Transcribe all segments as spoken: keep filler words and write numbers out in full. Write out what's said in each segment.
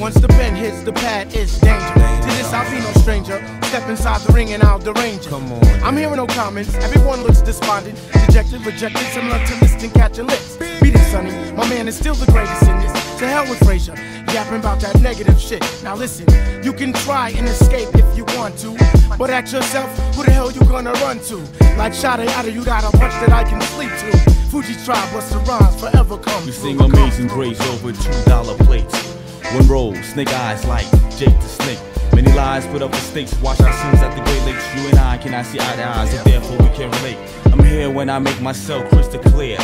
Once the pen hits the pad, it's dangerous. To this, I'll be no stranger. Step inside the ring and I'll derange. Come on. I'm hearing no comments. Everyone looks despondent, dejected, rejected. Similar to listing, catching lips. Beat it, Sonny. My man is still the greatest in this. To hell with Frazier, yapping about that negative shit. Now listen, you can try and escape if you want to, but ask yourself, who the hell you gonna run to? Like Sade, out of you got a bunch that I can sleep to. Fuji tribe, what's the rhymes forever come. We sing Amazing Grace over two dollar plates. One roll, snake eyes like Jake the Snake. Many lies put up for stakes. Watch our sins at the Great Lakes. You and I cannot see eye to eye, so therefore we can't relate. I'm here when I make myself crystal clear.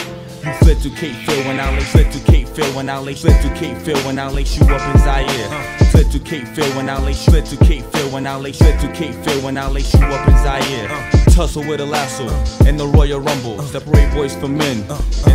You fled to Cape Fear when I lay, fled to Cape Fear when I lay, fled to Cape Fear when I lay you up in Zaire. Fled to Cape Fear when I lay, fled to Cape Fear when I lay, fled to Cape Fear when I lay you up in Zaire. Tussle with a lasso in the Royal Rumble. Separate boys from men in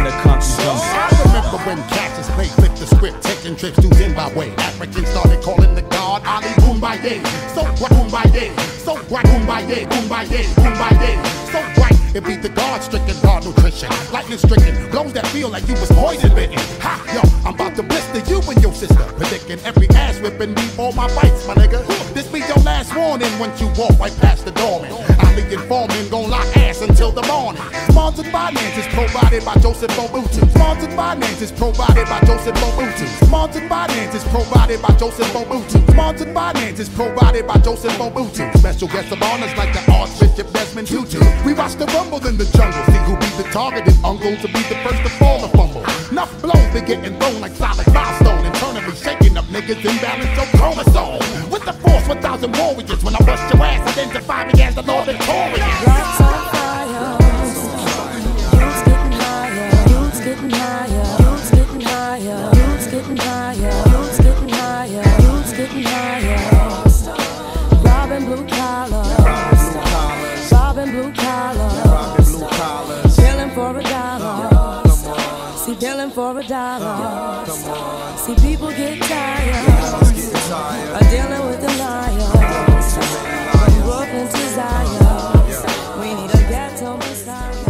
the conscious jungle. I remember when catches played, flipped the script, taking trips to Zimbabwe. Africans started calling the god Ali Boombaye. So what Boombaye? So what Boombaye? Boombaye? Boombaye? So what? It beat the guard stricken, guard nutrition. Lightning stricken, blows that feel like you was poison bitten. Ha, yo, I'm about to blister you and your sister. Predicting every ass whipping me all my fights, my nigga. This be your last warning once you walk right past the doorman. Ali informant gon' lock ass until the morning. Sponsored finances provided by Joseph Mobutu. Sponsored finances provided by Joseph Mobutu. Sponsored finances provided by Joseph Mobutu. Sponsored finances provided by Joseph Mobutu. Special guest of honors like the Archbishop Desmond Tutu. We watch the Rumble in the Jungle, see who be the targeted uncle to be the first to fall the fumble. Enough blows, they getting thrown like solid milestone. Internally shaking up niggas, imbalance your chromosome. With the force, one thousand warriors. When I bust your ass, identify me as the Lord and Corey. For a dollar, yeah, see people get tired, yeah, tired. Of dealing with the liars, from Brooklyn to Zaire, we need a ghetto beside.